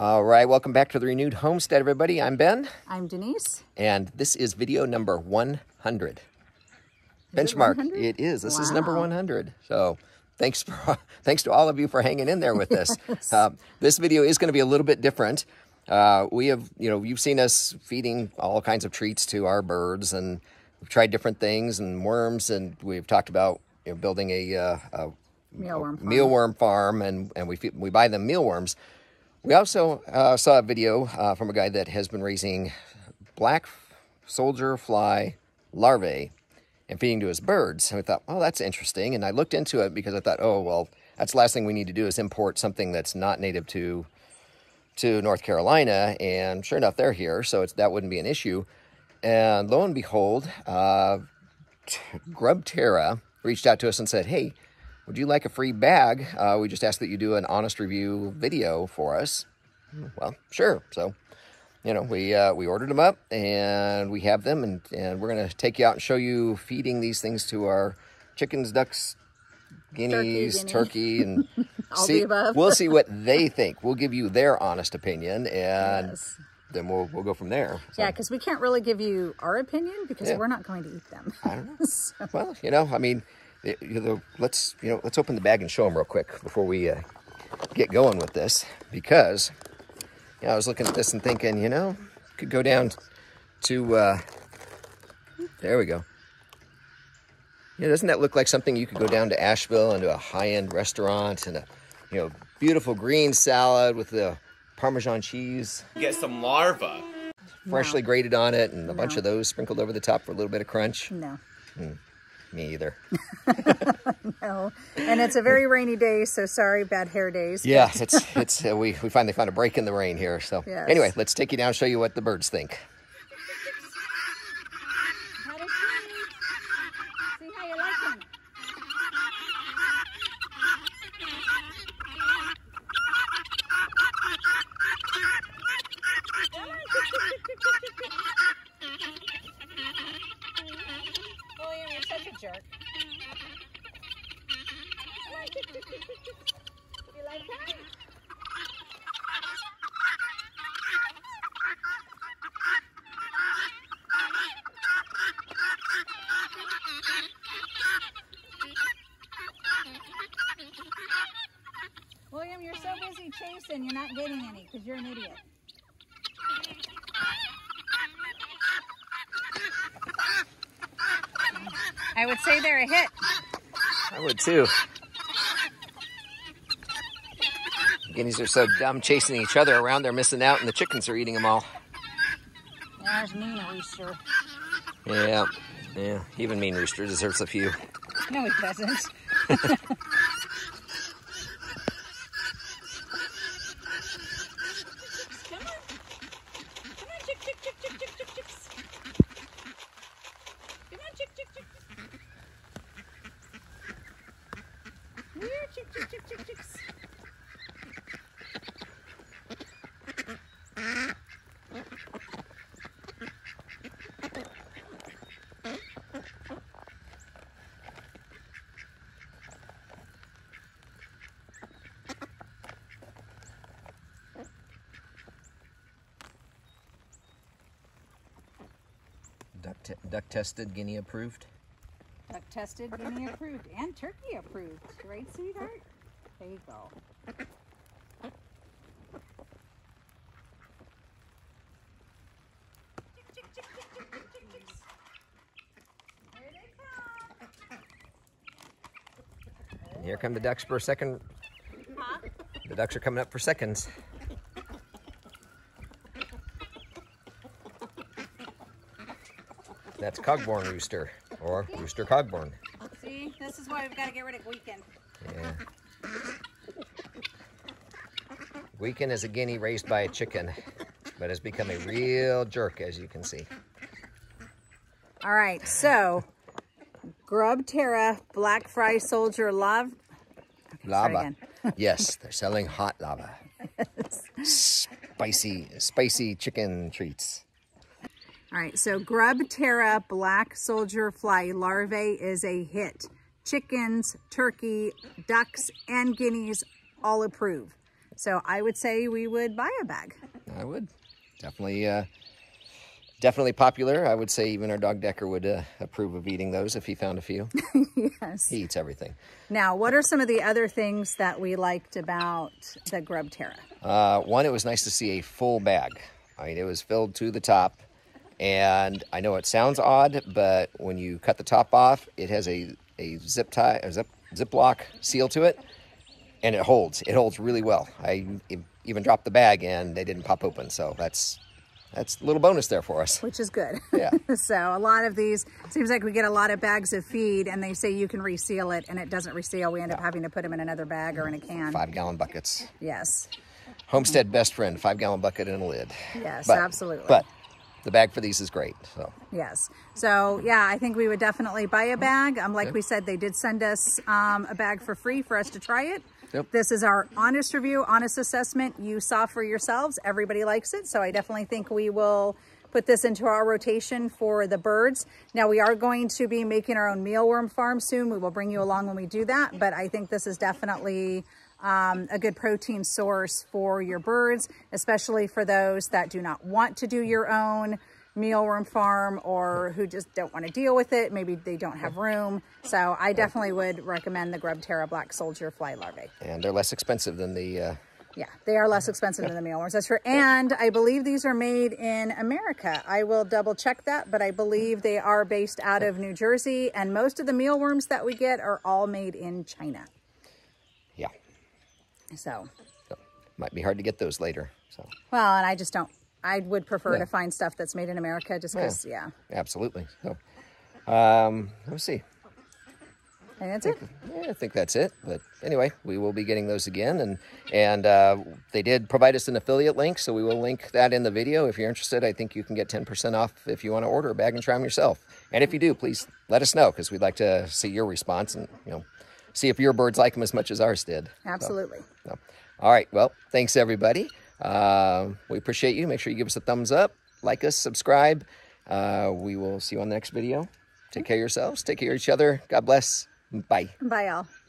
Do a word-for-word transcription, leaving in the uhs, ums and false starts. All right, welcome back to the Renewed Homestead, everybody. I'm Ben. I'm Denise. And this is video number one hundred. Benchmark. Is it, one hundred? It is. This wow. is number one hundred. So thanks for thanks to all of you for hanging in there with us. Yes. Uh, this video is going to be a little bit different. Uh, we have, you know, you've seen us feeding all kinds of treats to our birds, and we've tried different things and worms, and we've talked about you know, building a, uh, a mealworm farm, mealworm farm and, and we, feed, we buy them mealworms. We also uh, saw a video uh, from a guy that has been raising black soldier fly larvae and feeding to his birds. And I thought, oh, that's interesting. And I looked into it because I thought, oh, well, that's the last thing we need to do is import something that's not native to to North Carolina. And sure enough, they're here, so it's, that wouldn't be an issue. And lo and behold, uh, Grubterra reached out to us and said, hey, would you like a free bag? Uh, we just asked that you do an honest review video for us. Well, sure. So, you know, we uh, we ordered them up, and we have them, and, and we're going to take you out and show you feeding these things to our chickens, ducks, guineas, turkey, guinea. turkey and All see, the above. We'll see what they think. We'll give you their honest opinion, and yes. then we'll, we'll go from there. So. Yeah, because we can't really give you our opinion because yeah. we're not going to eat them. I don't know. So. Well, you know, I mean... It, you know, let's you know let's open the bag and show them real quick before we uh, get going with this, because you know, I was looking at this and thinking, you know, could go down to uh, there we go. You know, doesn't that look like something you could go down to Asheville and to a high-end restaurant and a you know beautiful green salad with the Parmesan cheese? Get some larva, freshly no. grated on it, and a no. bunch of those sprinkled over the top for a little bit of crunch. No. Mm. Me either. No, and it's a very rainy day, so sorry, bad hair days. Yeah, it's it's uh, we we finally found a break in the rain here. So yes. anyway, let's take you down and show you what the birds think. How does she, see how you like them. Jerk. You like that? William, you're so busy chasing, you're not getting any because you're an idiot. I would say they're a hit. I would too. Guineas are so dumb chasing each other around, they're missing out, and the chickens are eating them all. There's mean rooster. Yeah, yeah. Even mean rooster deserves a few. No, he doesn't. Duck tested, guinea approved. Duck tested, guinea approved, and turkey approved. Right, sweetheart? There you go. Here they come. And here come the ducks for second. Huh? The ducks are coming up for seconds. That's Cogborn rooster, or rooster Cogborn. See, this is why we've got to get rid of Gweekin. Yeah. Gweekin is a guinea raised by a chicken, but has become a real jerk, as you can see. All right, so Grubterra Black Fly Soldier Lava. Okay, lava. Yes, they're selling hot lava. Yes. Spicy, spicy chicken treats. All right, so Grubterra Black Soldier Fly Larvae is a hit. Chickens, turkey, ducks, and guineas all approve. So I would say we would buy a bag. I would. Definitely, uh, definitely popular. I would say even our dog Decker would uh, approve of eating those if he found a few. Yes. He eats everything. Now, what are some of the other things that we liked about the Grubterra? Uh, one, it was nice to see a full bag. I mean, it was filled to the top. And I know it sounds odd, but when you cut the top off, it has a, a zip tie, a zip, Ziploc seal to it, and it holds. It holds really well. I even dropped the bag and they didn't pop open, so that's that's a little bonus there for us. Which is good. Yeah. So a lot of these, it seems like we get a lot of bags of feed and they say you can reseal it, and it doesn't reseal. We end yeah. up having to put them in another bag or in a can. Five gallon buckets. Yes. Homestead best friend, five gallon bucket and a lid. Yes, but, absolutely. But the bag for these is great. So yes. So yeah, I think we would definitely buy a bag. Um, like yep. we said, they did send us um, a bag for free for us to try it. Yep. This is our honest review, honest assessment. You saw for yourselves. Everybody likes it. So I definitely think we will put this into our rotation for the birds. Now, we are going to be making our own mealworm farm soon. We will bring you along when we do that. But I think this is definitely Um, a good protein source for your birds, especially for those that do not want to do your own mealworm farm or who just don't want to deal with it. Maybe they don't have room. So I definitely would recommend the Grubterra Black Soldier Fly Larvae. And they're less expensive than the... Uh... Yeah, they are less expensive than the mealworms. That's true. And I believe these are made in America. I will double check that, but I believe they are based out of New Jersey. And most of the mealworms that we get are all made in China. Yeah. So. so might be hard to get those later. So well, and I just don't, I would prefer yeah. to find stuff that's made in America just because, yeah. yeah. Absolutely. So, um, let's see. And that's I think, it. Yeah, I think that's it. But anyway, we will be getting those again. And, and uh, they did provide us an affiliate link, so we will link that in the video. If you're interested, I think you can get ten percent off if you want to order a bag and try them yourself. And if you do, please let us know, because we'd like to see your response and, you know, see if your birds like them as much as ours did. Absolutely. So, so. All right. Well, thanks, everybody. Uh, we appreciate you. Make sure you give us a thumbs up, like us, subscribe. Uh, we will see you on the next video. Take care of yourselves. Take care of each other. God bless. Bye. Bye, all.